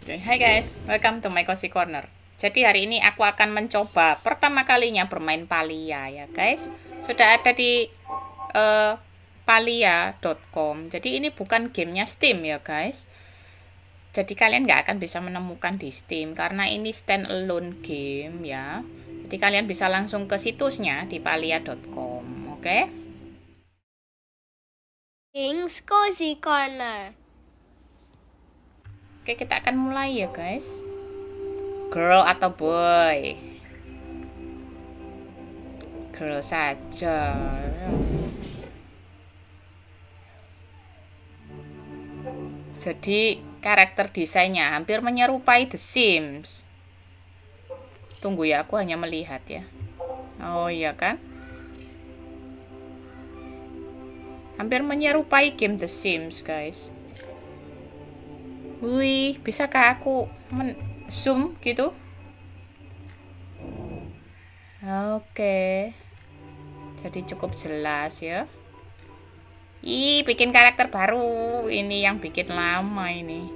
Oke, hai guys, welcome to my cozy corner. Jadi hari ini aku akan mencoba pertama kalinya bermain Palia ya guys. Sudah ada di palia.com. Jadi ini bukan gamenya Steam ya guys. Jadi kalian nggak akan bisa menemukan di Steam karena ini stand alone game ya. Jadi kalian bisa langsung ke situsnya di palia.com. Oke. King's Cozy Corner. Oke, kita akan mulai ya guys. Girl atau boy? Girl saja. Jadi karakter desainnya hampir menyerupai The Sims. Tunggu ya, aku hanya melihat ya. Oh iya kan? Hampir menyerupai game The Sims guys. Wih, bisakah aku zoom gitu? Oke. Jadi cukup jelas ya. Ih, bikin karakter baru. Ini yang bikin lama ini.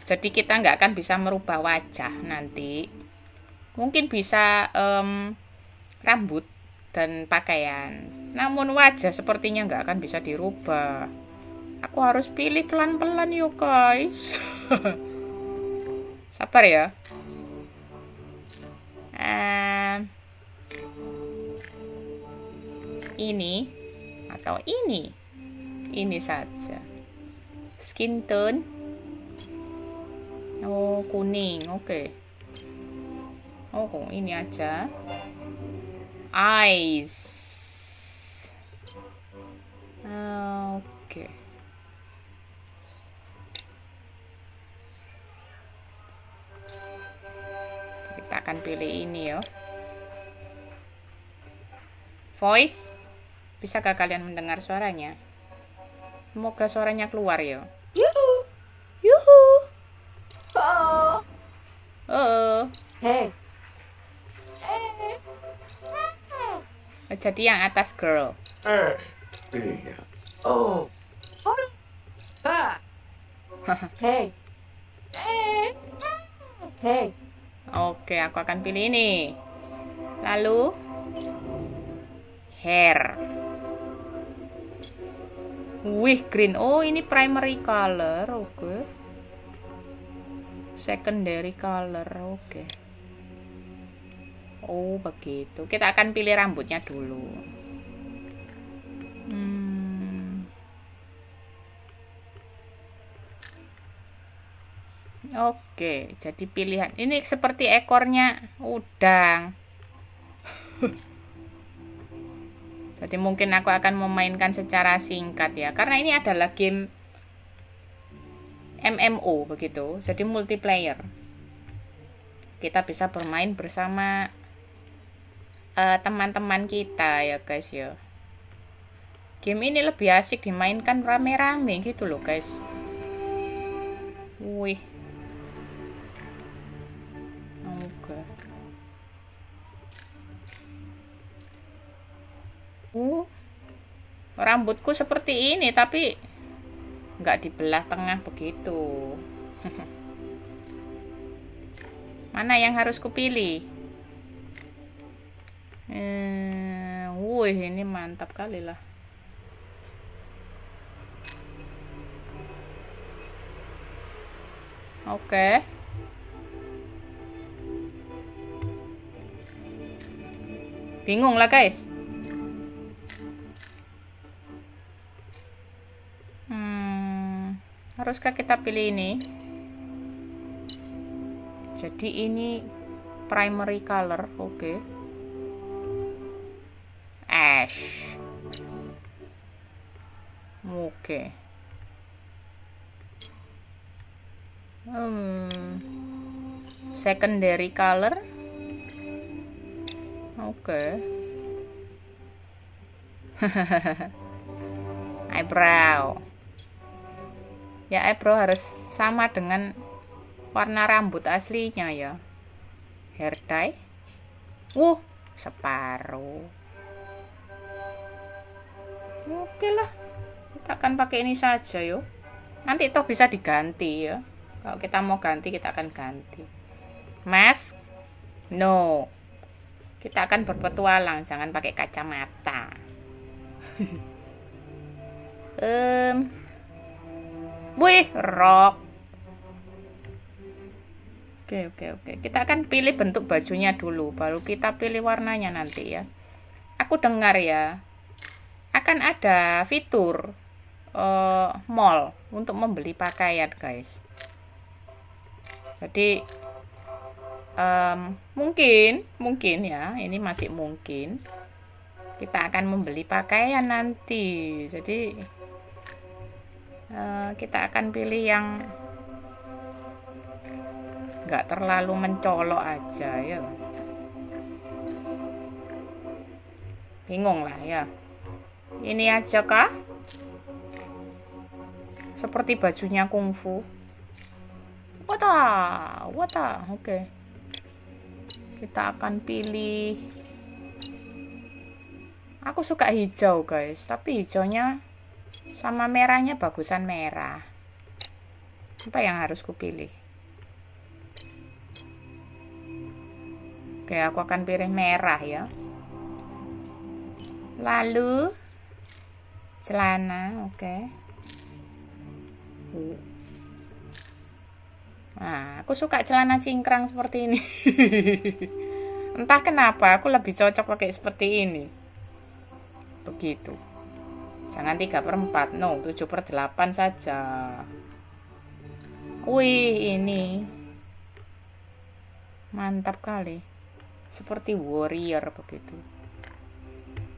Jadi kita nggak akan bisa merubah wajah nanti. Mungkin bisa rambut dan pakaian. Namun wajah sepertinya nggak akan bisa dirubah. Aku harus pilih pelan-pelan yuk guys. Sabar ya. Ini atau ini. Ini saja. Skin tone. Oh, kuning. Oke. Oh, ini aja. Eyes. Oke. Kita akan pilih ini ya. Voice. Bisakah kalian mendengar suaranya? Semoga suaranya keluar ya. Yuhu. Yuhu. Oh. Oh. Hey. Hey. Jadi yang atas girl. Oh. Ha. Hey. Hey. Oke, aku akan pilih ini. Lalu hair. Wih, green. Oh, ini primary color. Oke. Secondary color. Oke. Oh, begitu. Kita akan pilih rambutnya dulu. Oke, jadi pilihan ini seperti ekornya udang. Jadi mungkin aku akan memainkan secara singkat ya, karena ini adalah game MMO begitu, jadi multiplayer. Kita bisa bermain bersama teman-teman kita ya guys ya. Game ini lebih asik dimainkan rame-rame gitu loh guys. Wih. Oke. Rambutku seperti ini tapi nggak dibelah tengah begitu. Mana yang harus kupilih? Wih, ini mantap kali lah. Oke. Bingung lah guys. Haruskah kita pilih ini? Jadi ini primary color, oke. Ash. Oke. Secondary color. Oke. Eyebrow. Ya, eyebrow harus sama dengan warna rambut aslinya ya. Hair dye. Separuh. Oke lah. Kita akan pakai ini saja yuk. Nanti toh bisa diganti ya. Kalau kita mau ganti, kita akan ganti. Mas, no. Kita akan berpetualang, jangan pakai kacamata. Wih, rok. Oke. Kita akan pilih bentuk bajunya dulu, baru kita pilih warnanya nanti ya. Aku dengar ya, akan ada fitur mall untuk membeli pakaian, guys. Jadi mungkin ya, ini masih mungkin kita akan membeli pakaian nanti. Jadi kita akan pilih yang nggak terlalu mencolok aja ya, bingung lah ya. Ini aja kah, seperti bajunya kungfu? Wata oke. Kita akan pilih, aku suka hijau guys, tapi hijaunya sama merahnya bagusan merah. Apa yang harus kupilih? Oke, aku akan pilih merah ya. Lalu celana, oke. Nah, aku suka celana cingkrang seperti ini. Entah kenapa, aku lebih cocok pakai seperti ini. Begitu. Jangan 3/4, no, 7/8 saja. Wih, ini mantap kali. Seperti warrior begitu.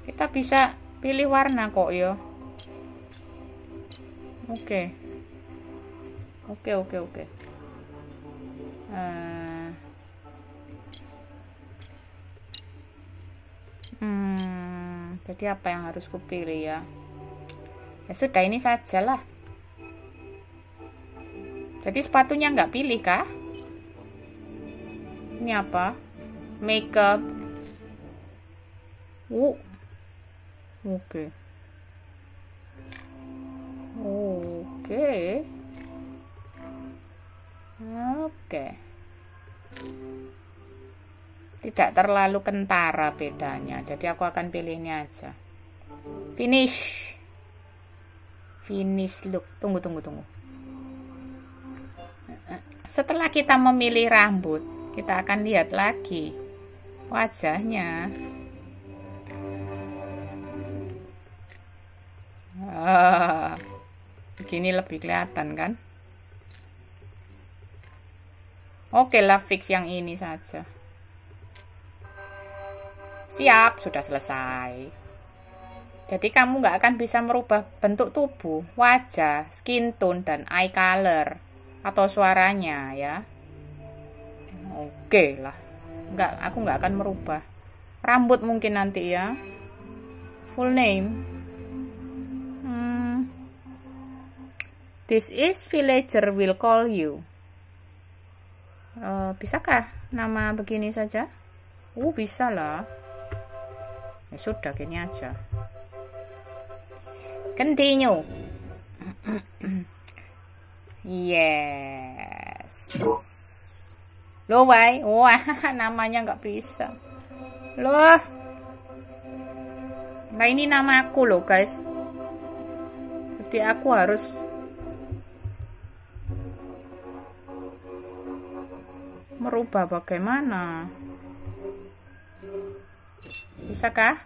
Kita bisa pilih warna kok ya. Oke. Jadi apa yang harus kupilih ya? Ya sudah, ini sajalah. Jadi sepatunya nggak pilih kah? Ini apa? Makeup. Oke. Tidak terlalu kentara bedanya. Jadi aku akan pilih ini aja. Finish look. Tunggu. Setelah kita memilih rambut, kita akan lihat lagi wajahnya. Begini lebih kelihatan kan? Oke lah, fix yang ini saja. Siap, sudah selesai. Jadi kamu nggak akan bisa merubah bentuk tubuh, wajah, skin tone, dan eye color atau suaranya ya. Oke lah, aku nggak akan merubah. Rambut mungkin nanti ya. Full name. This is villager will call you. Bisakah nama begini saja? Bisa lah. Ya sudah, gini aja. Continue. Yes. Loh, why? Wah, namanya nggak bisa. Loh. Nah, ini nama aku loh, guys. Jadi aku harus merubah bagaimana? Bisakah?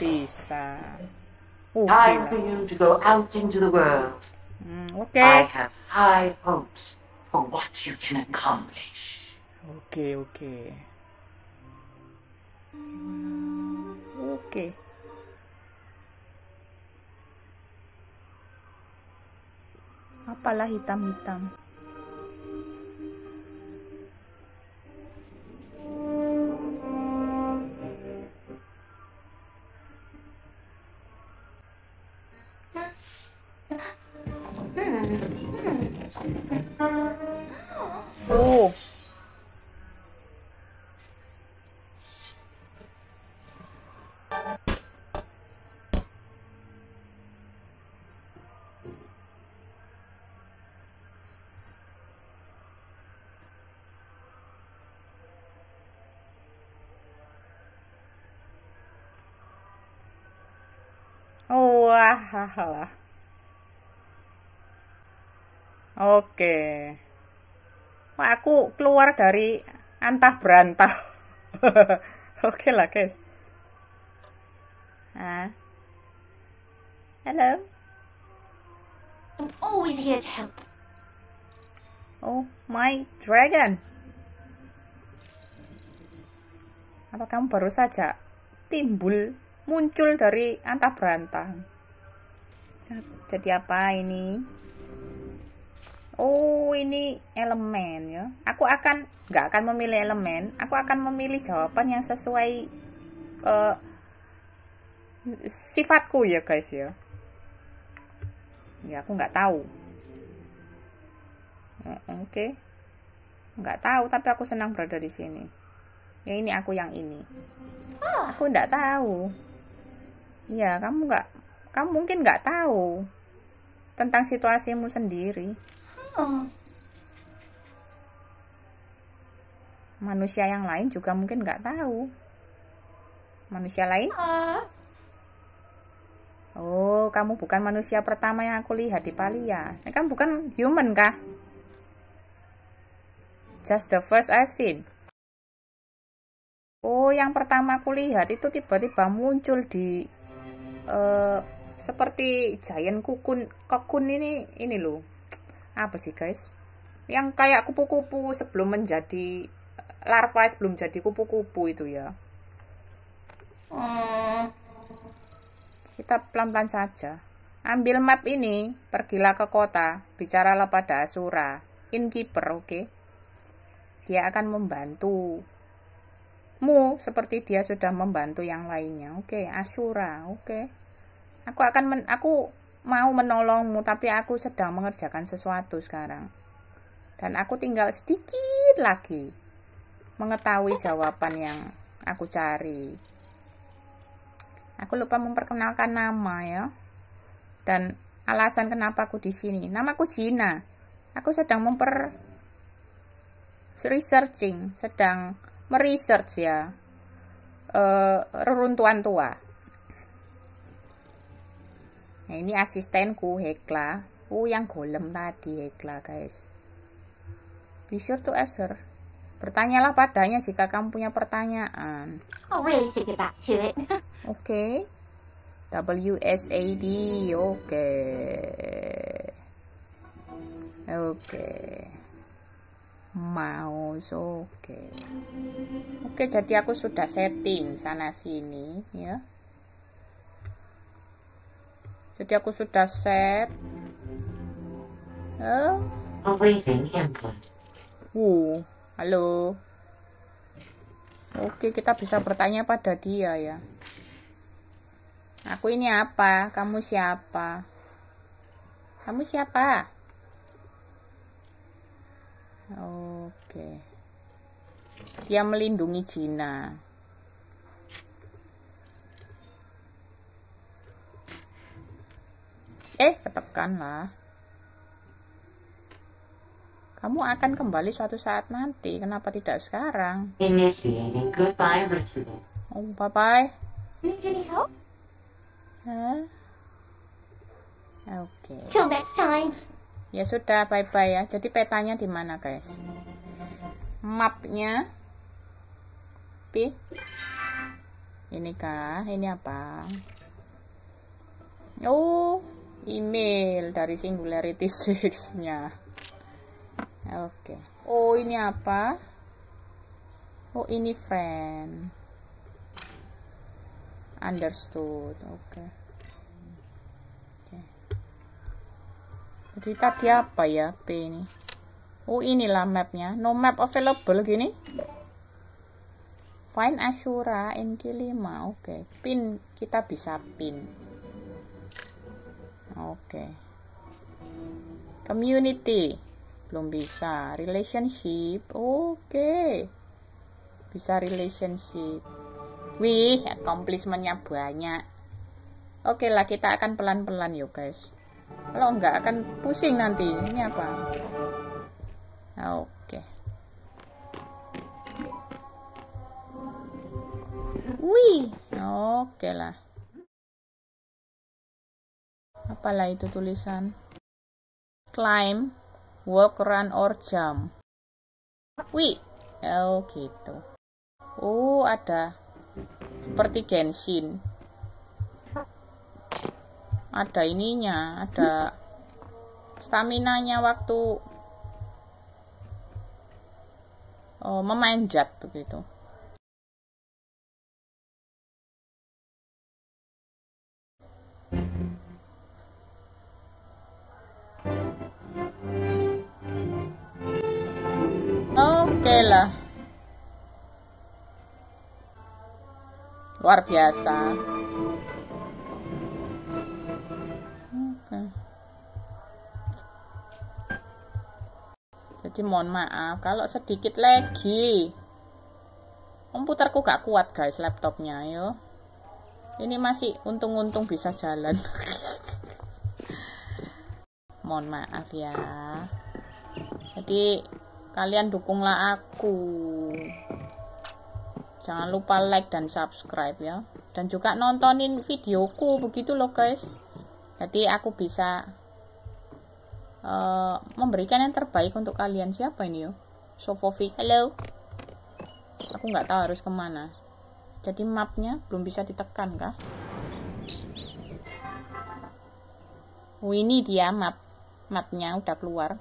Bisa. Time for you to go out into the world. Oke. I have high hopes for what you can accomplish. Oke. Apalah hitam-hitam. Wah. Oke. Wah, aku keluar dari antah berantah. Oke lah, guys. Hello. I'm always here to help. Oh my dragon. Apa kamu baru saja timbul muncul dari antah berantah? Jadi apa ini? Oh, ini elemen ya. Aku akan nggak memilih elemen. Aku akan memilih jawaban yang sesuai sifatku ya, guys ya. Ya, aku nggak tahu. Oke. Nggak tahu, tapi aku senang berada di sini. Ya, ini aku yang ini. Aku nggak tahu. Ya, kamu mungkin nggak tahu tentang situasimu sendiri. Manusia yang lain juga mungkin nggak tahu. Manusia lain? Oh, kamu bukan manusia pertama yang aku lihat di Palia. Kamu bukan human kah? Just the first I've seen. Oh, yang pertama aku lihat itu tiba-tiba muncul di seperti giant kokun ini loh. Apa sih, guys? Yang kayak kupu-kupu sebelum menjadi larva, sebelum jadi kupu-kupu itu ya. Kita pelan-pelan saja. Ambil map ini, pergilah ke kota, bicaralah pada Asura, innkeeper, oke? Dia akan membantumu seperti dia sudah membantu yang lainnya. Oke, Asura, oke. Aku mau menolongmu, tapi aku sedang mengerjakan sesuatu sekarang. Dan aku tinggal sedikit lagi mengetahui jawaban yang aku cari. Aku lupa memperkenalkan nama ya. Dan alasan kenapa aku di sini. Namaku Gina. Aku sedang meresearch ya. Reruntuhan tua. Nah, ini asistenku Hecla. Yang golem tadi Hecla, guys. Be sure to ask her. Bertanyalah padanya jika kamu punya pertanyaan. Oke. WSAD. Oke. Mouse. Oke, jadi aku sudah setting sana sini ya. Jadi aku sudah set. Halo. Oke, kita bisa bertanya pada dia ya. Aku ini apa? Kamu siapa? Kamu siapa? Oke. Dia melindungi Gina. Ketekanlah. Kamu akan kembali suatu saat nanti. Kenapa tidak sekarang? Bye-bye. Oke. Ya sudah, bye-bye ya. Jadi petanya di mana, guys? Mapnya. Ini kah? Ini apa? Email dari Singularity 6-nya. Oke. Ini apa? Ini friend. Understood. Oke. Jadi tadi apa ya P ini? Inilah mapnya. No map available gini. Find Asura in Kilima. Oke. Pin, kita bisa pin. Oke. Community belum bisa. Relationship, oke. Bisa relationship. Wih, accomplishment-nya banyak. Oke lah, kita akan pelan-pelan yuk, guys. Kalau enggak akan pusing nanti. Ini apa? Oke. Wih, oke lah. Apalah itu tulisan? Climb, walk, run, or jump. Wih, oh gitu. Oh ada. Seperti Genshin. Ada ininya, ada staminanya waktu memanjat begitu. Oke lah, luar biasa. Oke. Jadi mohon maaf kalau sedikit lagi. Komputerku gak kuat guys, laptopnya yo. Ini masih untung-untung bisa jalan. Mohon maaf ya. Jadi kalian dukunglah aku. Jangan lupa like dan subscribe ya. Dan juga nontonin videoku begitu loh guys. Jadi aku bisa memberikan yang terbaik untuk kalian. Siapa ini yo? Sofovi. Halo. Aku nggak tahu harus kemana. Jadi mapnya belum bisa ditekan kah? Oh, ini dia map. Mapnya udah keluar.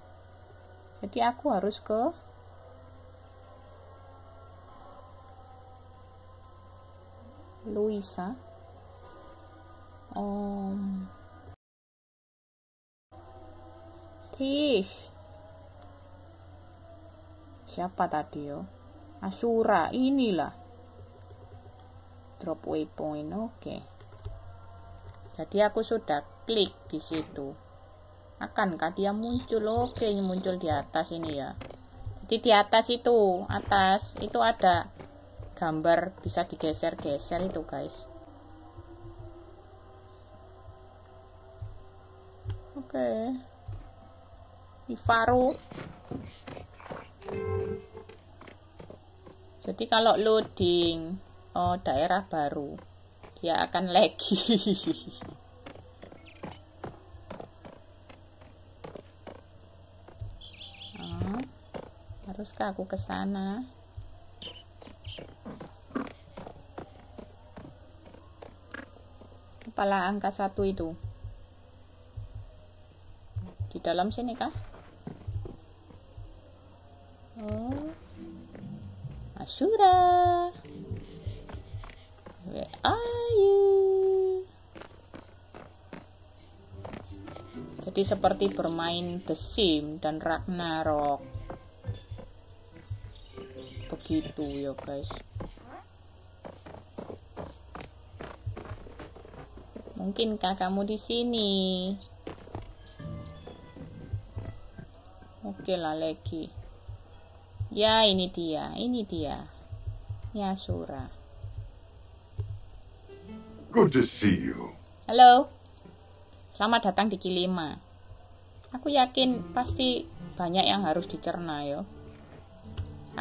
Jadi aku harus ke Luisa. Tish. Siapa tadi yo? Asura, inilah. Drop waypoint. Oke. Jadi aku sudah klik di situ. Akankah dia muncul? Oke, muncul di atas ini ya. Jadi di atas itu ada gambar bisa digeser-geser itu guys. Oke. Di Faru. Jadi kalau loading daerah baru, dia akan lagi. Haruskah aku ke sana? Kepala angka 1 itu. Di dalam sini kah? Oh. Asura. Where are you? Jadi seperti bermain The Sims dan Ragnarok. Begitu ya guys. Mungkinkah kamu di sini? Oke lah lagi. Ya ini dia, ini dia. Ya Asura. Good to see you. Halo. Selamat datang di Kilima. Aku yakin pasti banyak yang harus dicerna yo.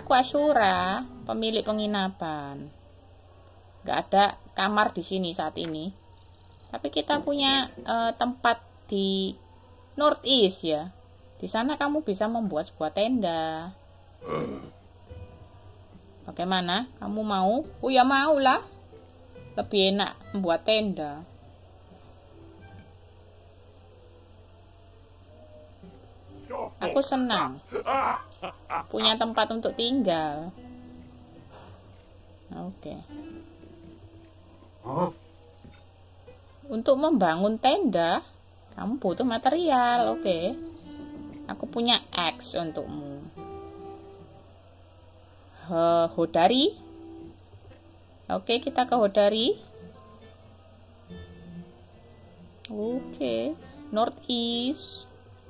Aku Asura, pemilik penginapan. Gak ada kamar di sini saat ini. Tapi kita punya tempat di Northeast ya. Di sana kamu bisa membuat sebuah tenda. Bagaimana? Kamu mau? Oh ya mau lah. Lebih enak membuat tenda. Aku senang punya tempat untuk tinggal. Oke. Untuk membangun tenda, kamu butuh material. Oke. Aku punya axe untukmu. Hodari. Oke, kita ke Hodari. Oke, Northeast.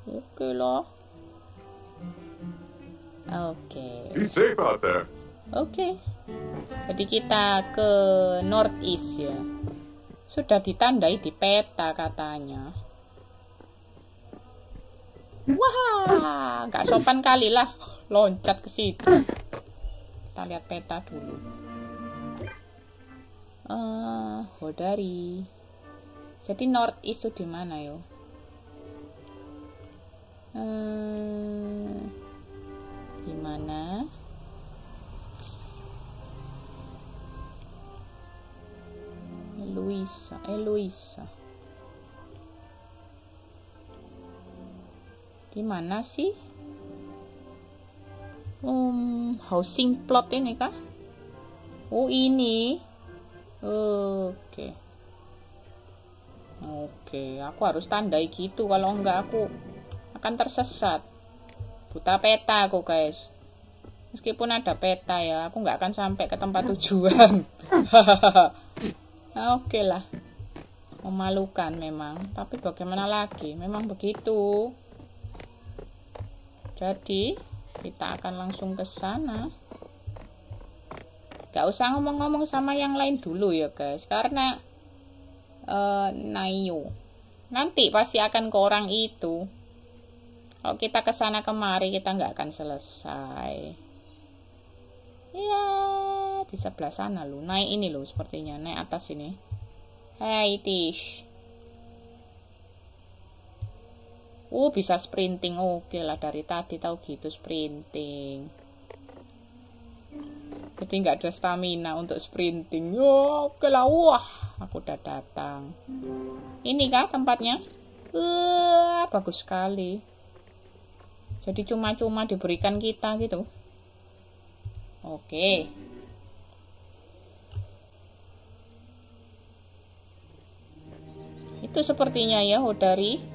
Oke loh. Oke. Be safe out there. Oke. Jadi kita ke Northeast ya. Sudah ditandai di peta katanya. Wah, nggak sopan kali lah loncat ke situ. Kita lihat peta dulu. Hodari. Jadi Northeast itu di mana yo? Luisa. Gimana sih? Housing plot ini kah? Oh, ini. Oke. Oke, aku harus tandai gitu, kalau enggak aku akan tersesat. Buta peta aku, guys. Meskipun ada peta ya, aku nggak akan sampai ke tempat tujuan. Nah, oke lah. Memalukan memang, tapi bagaimana lagi? Memang begitu. Jadi, kita akan langsung ke sana. Gak usah ngomong-ngomong sama yang lain dulu ya, guys, karena Nayo nanti pasti akan ke orang itu. Kalau kita ke sana kemari, kita nggak akan selesai. Iya, di sebelah sana loh. Naik ini loh, sepertinya naik atas ini. Hey, Tish. Bisa sprinting. Oke lah, dari tadi tahu gitu sprinting. Jadi nggak ada stamina untuk sprinting. Oke lah, wah, aku udah datang. Ini kah tempatnya? Bagus sekali. Jadi cuma-cuma diberikan kita gitu. Oke. Itu sepertinya ya, Hodari.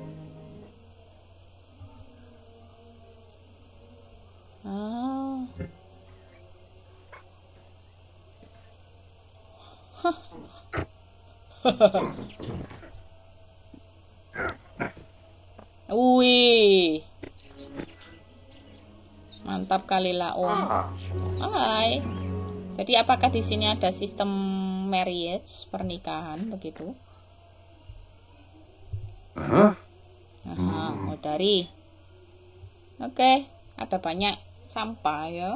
Wih, mantap kali lah, Om. Hai. Jadi apakah di sini ada sistem marriage, pernikahan begitu? Hodari. Oke, ada banyak sampah ya.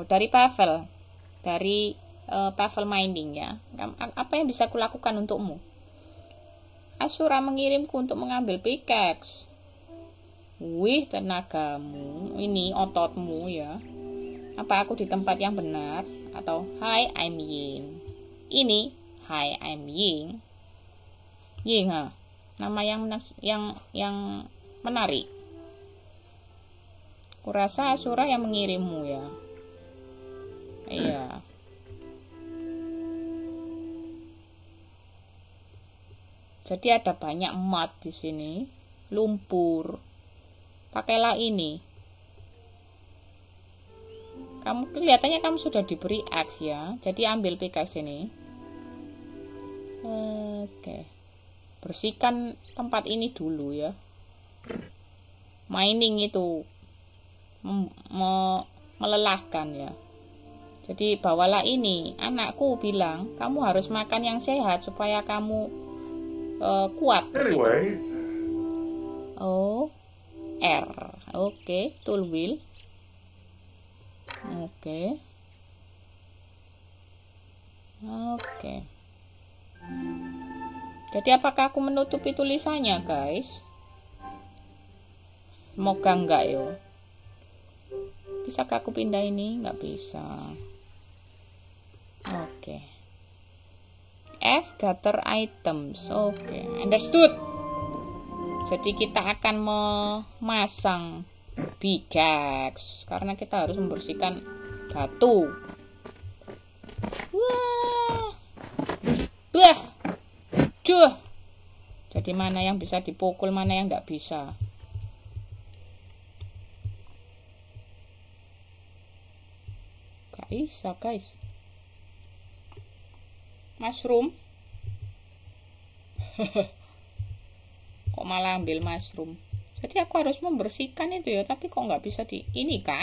Hodari Pavel. Dari Pavel Mining ya. Apa yang bisa kulakukan untukmu? Asura mengirimku untuk mengambil pickaxe. Wih, tenagamu. Ini ototmu ya. Apa aku di tempat yang benar? Atau hi, I'm Ying. Ini hi, I'm Ying. Ying, ha? Nama yang menarik. Kurasa Asura yang mengirimmu ya. Iya. Jadi ada banyak emat di sini, lumpur. Pakailah ini. Kamu kelihatannya kamu sudah diberi axe ya. Jadi ambil pickaxe ini. Oke. Bersihkan tempat ini dulu ya. Mining itu melelahkan ya. Jadi bawalah ini. Anakku bilang, kamu harus makan yang sehat supaya kamu kuat. Anyway. Oh, R. Oke, tool wheel. Oke. Oke. Jadi apakah aku menutupi tulisannya, guys? Semoga enggak yo. Bisakah aku pindah ini? Enggak bisa. Oke. F, gather items. Oke, understood. Jadi kita akan memasang pickaxe karena kita harus membersihkan batu. Wah, bah, cuh. Jadi mana yang bisa dipukul, mana yang tidak bisa. Gak bisa, guys. Mushroom. Kok malah ambil mushroom. Jadi aku harus membersihkan itu ya. Tapi kok nggak bisa di ini kah?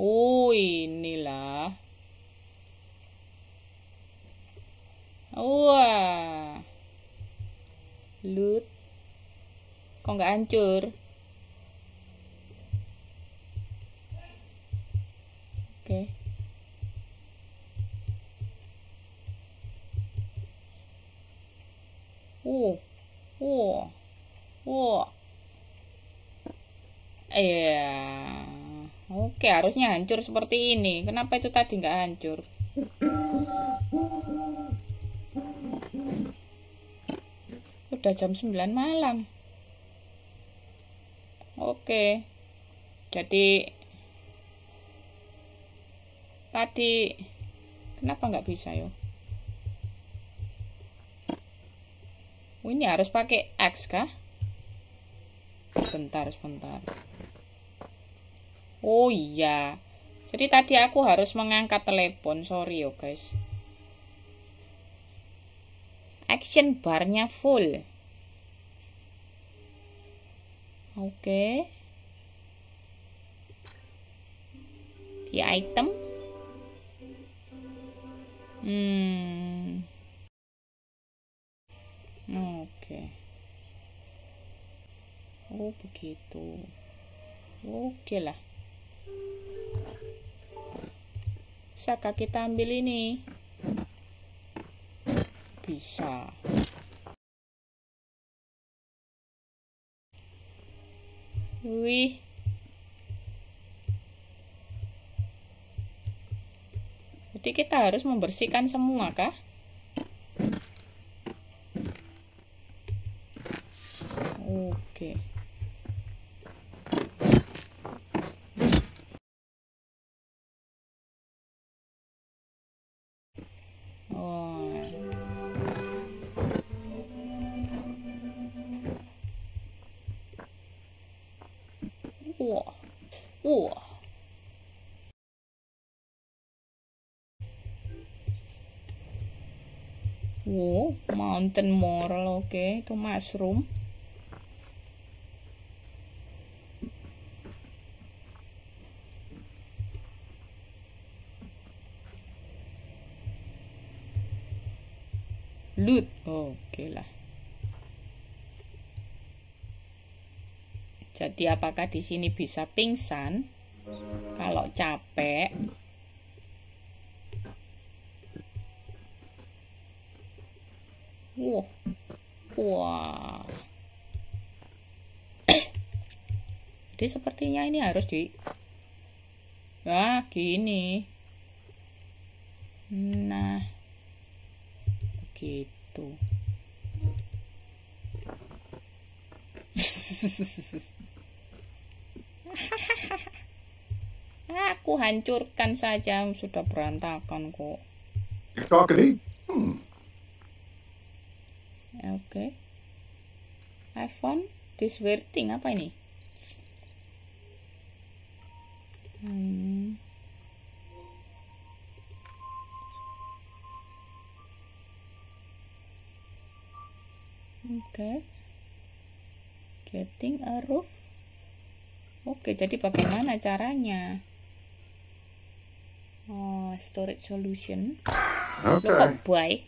Oh, inilah. Wah, loot. Kok nggak hancur? Oke. Oke, harusnya hancur seperti ini. Kenapa itu tadi nggak hancur? Udah jam 9 malam. Oke. Jadi tadi kenapa nggak bisa yo? Ini harus pakai X kah? Bentar, sebentar. Oh iya. Jadi tadi aku harus mengangkat telepon. Sorry yo guys. Action barnya full. Oke. Di item. Oke. Oh begitu. Oke lah. Bisakah kita ambil ini? Bisa. Wih. Jadi kita harus membersihkan semua kah? Oke. Wow, mountain morel, oke, itu mushroom. Loot, oke lah. Jadi apakah di sini bisa pingsan kalau capek? Wow. Wow. Jadi sepertinya ini harus di gini. Nah. Begitu. Aku hancurkan saja, sudah berantakan kok. Oke. Okay. I found this weird thing. Apa ini? Okay. Getting a roof. Oke, jadi bagaimana caranya? Oh, storage solution. Okay. Look baik.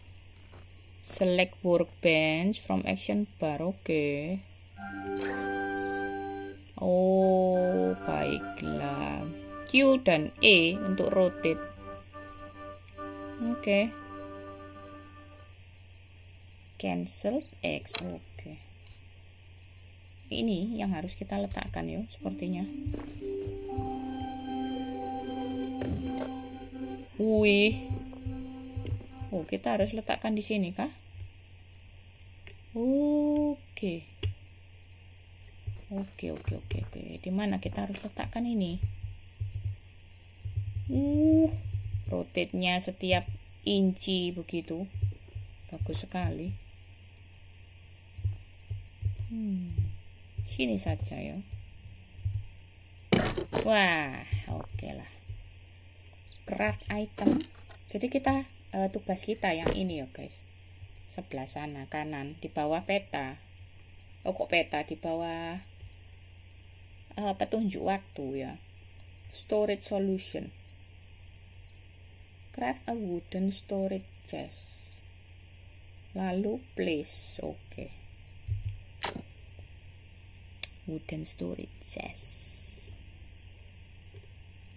Select workbench from action bar. Oke. Oh, baiklah. Q dan E untuk rotate. Oke. Cancel X. Oke. Ini yang harus kita letakkan ya, sepertinya. Wih. Oh, kita harus letakkan di sini kah? Oke. Oke. Di mana kita harus letakkan ini? Rotate-nya setiap inci begitu. Bagus sekali. Sini saja ya. Wah, oke lah. Craft item. Jadi kita tugas kita yang ini ya guys, sebelah sana kanan di bawah peta. Kok peta di bawah petunjuk waktu ya. Storage solution. Craft a wooden storage chest. Lalu place. Oke. Wooden storage chest.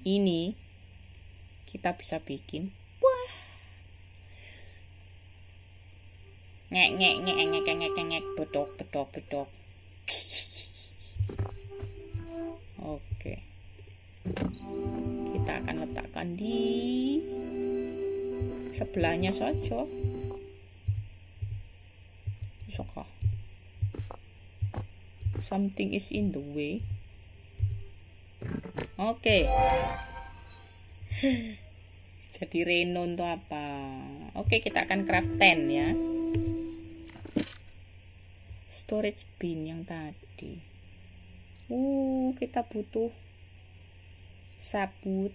Ini kita bisa bikin. Ngek bedok. Oke. Kita akan letakkan di sebelahnya saja. Bisakah? Something is in the way. Oke. Jadi Renon itu apa? Oke, kita akan craft 10 ya. Storage bin yang tadi. Kita butuh sabut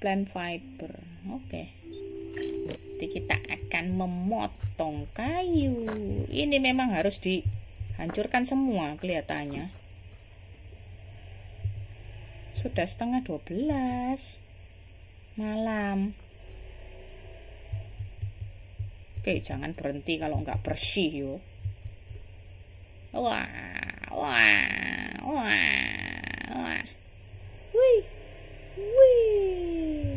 plant fiber. Oke. Jadi kita akan memotong kayu. Ini memang harus dihancurkan semua kelihatannya. Sudah 11:30 malam. Oke, jangan berhenti kalau nggak bersih yo. Wah. Wih, wih.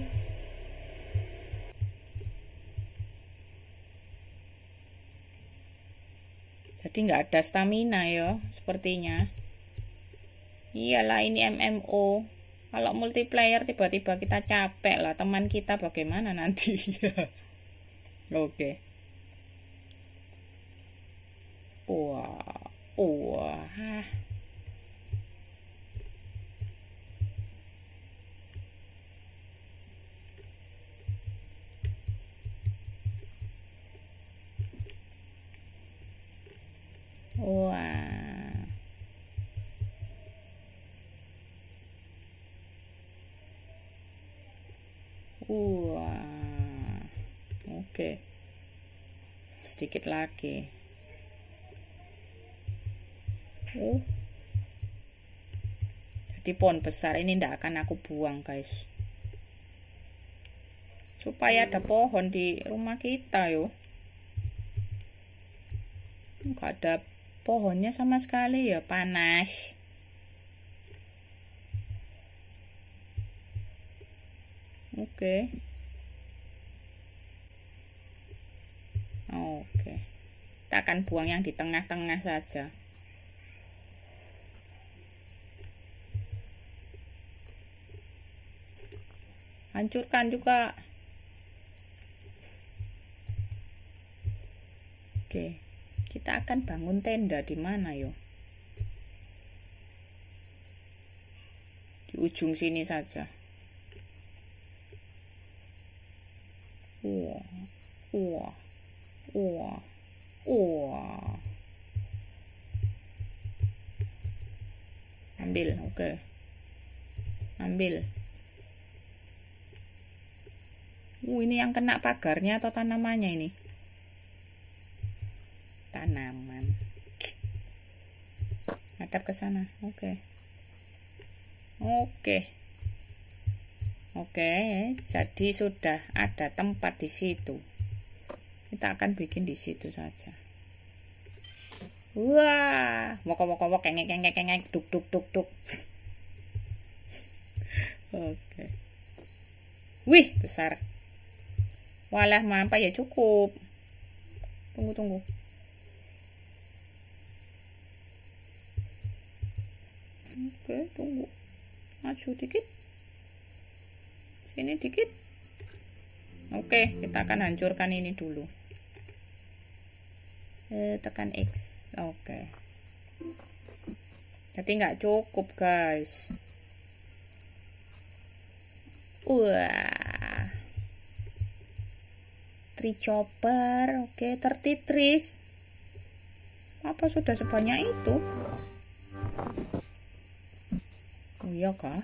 Jadi nggak ada stamina yo, sepertinya. Iyalah, ini MMO. Kalau multiplayer tiba-tiba kita capek lah, teman kita bagaimana nanti? Oke. Wah. Wah. Oke. Sedikit lagi. Jadi pohon besar ini tidak akan aku buang, guys, supaya ada pohon di rumah kita yo. Nggak ada pohonnya sama sekali ya, panas. Oke. Oke. Kita akan buang yang di tengah-tengah saja. Hancurkan juga. Oke, kita akan bangun tenda di mana yo? Di ujung sini saja. Wah. Ambil, oke. Ambil. Ini yang kena pagarnya atau tanamannya ini? Tanaman. Hadap ke sana. Oke. Jadi sudah ada tempat di situ. Kita akan bikin di situ saja. Wah, moko-moko kengek-kengek duk-duk-duk-duk. Oke. Wih, besar. Walah, mampai ya, cukup. Tunggu. Oke, tunggu. Maju dikit. Sini dikit. Oke, kita akan hancurkan ini dulu. Tekan X. Oke. Jadi nggak cukup, guys. Wah. Tree chopper, oke, 33. Apa sudah sebanyak itu? Oh iya kah?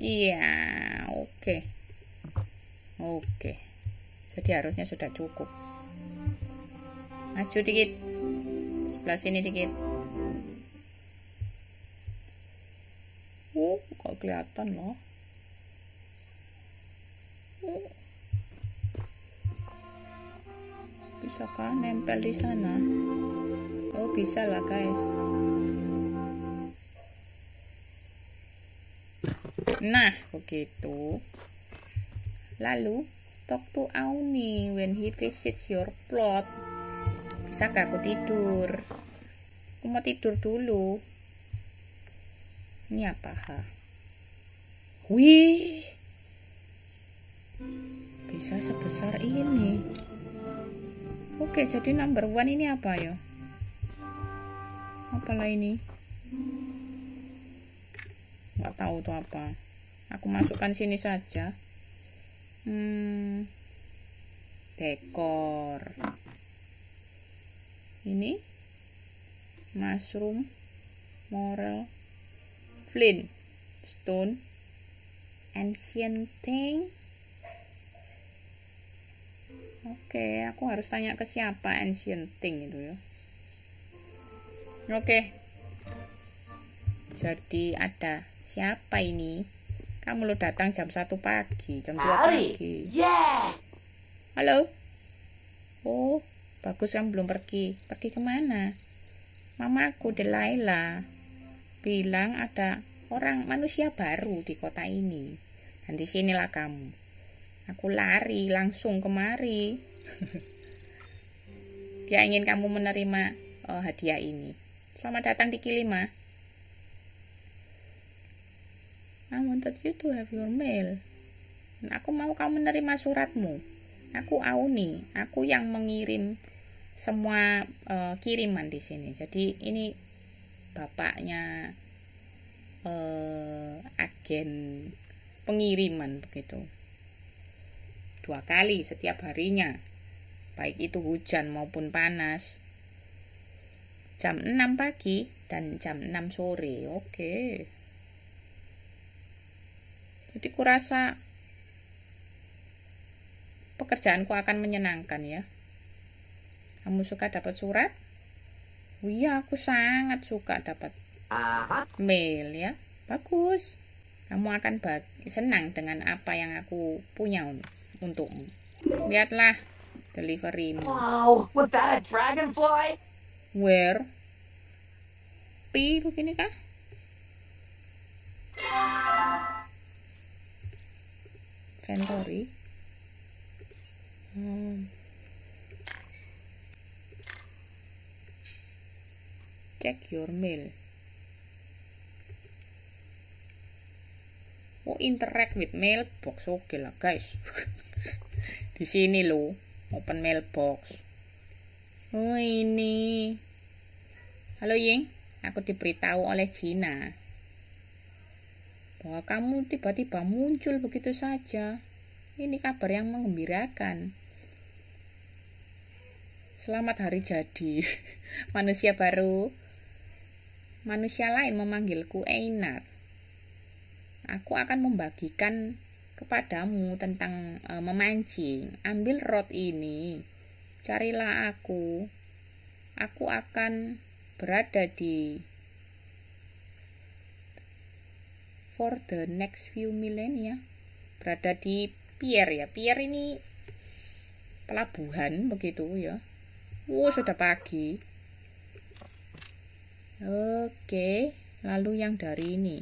Iya, oke. Jadi harusnya sudah cukup. Maju dikit. Sebelah sini dikit. Kok kelihatan loh. Bisakah nempel di sana? Oh, bisa lah, guys. Nah, begitu. Lalu, talk to Auni when he visits your plot. Bisakah aku tidur? Aku mau tidur dulu. Ini apa? Wih, bisa sebesar ini. Oke, jadi number one ini apa ya? Apalah ini? Nggak tahu tuh apa. Aku masukkan sini saja. Dekor. Ini mushroom, morel, flint, stone, ancient thing. Oke, aku harus tanya ke siapa ancient thing itu ya. Oke. Jadi ada siapa ini? Kamu lo datang jam 1 pagi, jam 2 pagi. Halo. Oh, bagus kamu belum pergi. Pergi kemana? Mamaku Delaila bilang ada orang manusia baru di kota ini. Dan di sinilah kamu. Aku lari langsung kemari. Dia ingin kamu menerima hadiah ini. Selamat datang di Kilima. I wanted you to have your mail. Aku mau kamu menerima suratmu. Aku Auni, aku yang mengirim semua kiriman di sini. Jadi ini bapaknya agen pengiriman begitu. 2 kali setiap harinya, baik itu hujan maupun panas. Jam 6 pagi dan jam 6 sore. Oke. Jadi kurasa pekerjaanku akan menyenangkan ya. Kamu suka dapat surat? Iya, aku sangat suka dapat mail ya. Bagus. Kamu akan senang dengan apa yang aku punya untukmu. Lihatlah deliverymu. Wow, was that a dragonfly? Where? Pi begini kah? Inventory. Check your mail. Oh, interact with mailbox. Oke lah guys. Di sini loh, open mailbox. Oh ini. Halo Ying, aku diberitahu oleh Gina bahwa kamu tiba-tiba muncul begitu saja. Ini kabar yang menggembirakan. Selamat hari jadi manusia baru. Manusia lain memanggilku Einar. Aku akan membagikan kepadamu tentang memancing. Ambil rod ini. Carilah aku. Aku akan berada di for the next few millennia. Berada di pier ya. Pier ini pelabuhan begitu ya. Wow, sudah pagi. Oke, lalu yang dari ini.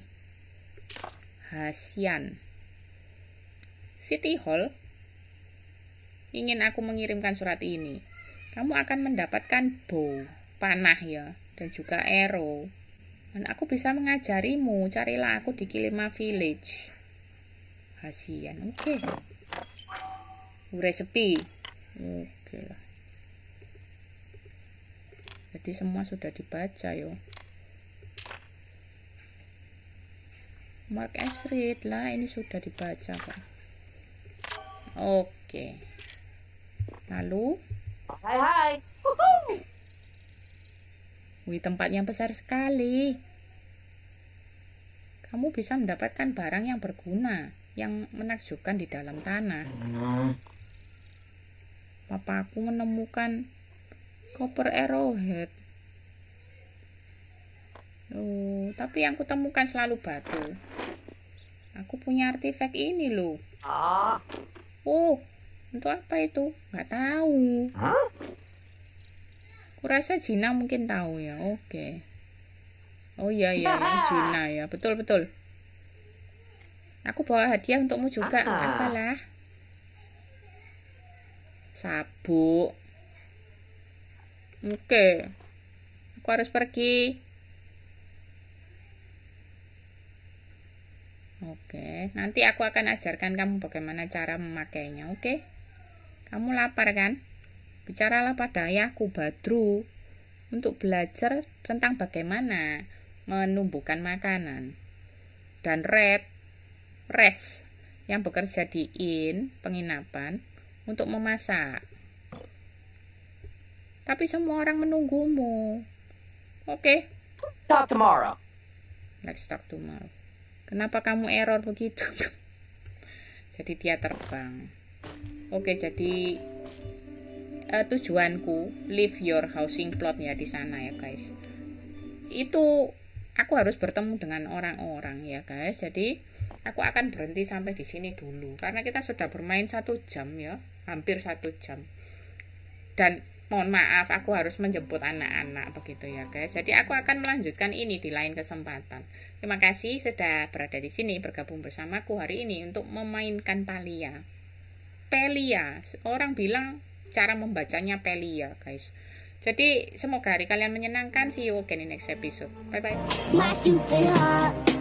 Hasian. City Hall ingin aku mengirimkan surat ini. Kamu akan mendapatkan bow, panah ya, dan juga arrow. Dan aku bisa mengajarimu, carilah aku di Kilima Village. Hasian, oke. Resepi. Oke lah. Jadi semua sudah dibaca yo. Mark as read lah, ini sudah dibaca Pak. Oke. Lalu hai. Wih, tempatnya besar sekali. Kamu bisa mendapatkan barang yang berguna, yang menakjubkan di dalam tanah. Papaku menemukan copper arrowhead. Oh, tapi yang kutemukan selalu batu. Aku punya artefak ini loh. Oh, untuk apa itu? Nggak tahu. Kurasa Gina mungkin tahu ya. Oke. Oh iya ya, yang Gina ya. Betul. Aku bawa hadiah untukmu juga. Apalah? Sabuk. Oke, aku Aku harus pergi. Oke, nanti aku akan ajarkan kamu bagaimana cara memakainya. Oke, kamu lapar kan? Bicaralah pada ayahku Badru untuk belajar tentang bagaimana menumbuhkan makanan. Dan Red yang bekerja di inn penginapan untuk memasak. Tapi semua orang menunggumu. Oke. Talk tomorrow. Let's talk tomorrow. Kenapa kamu error begitu? Jadi dia terbang. Oke, jadi tujuanku leave your housing plot ya di sana ya guys. Itu aku harus bertemu dengan orang-orang ya guys. Jadi aku akan berhenti sampai di sini dulu karena kita sudah bermain 1 jam ya, hampir 1 jam. Dan mohon maaf, aku harus menjemput anak-anak begitu ya guys. Jadi aku akan melanjutkan ini di lain kesempatan. Terima kasih sudah berada di sini bergabung bersamaku hari ini untuk memainkan Palia. Palia, orang bilang cara membacanya Palia guys. Jadi semoga hari kalian menyenangkan. See you again in next episode. Bye bye.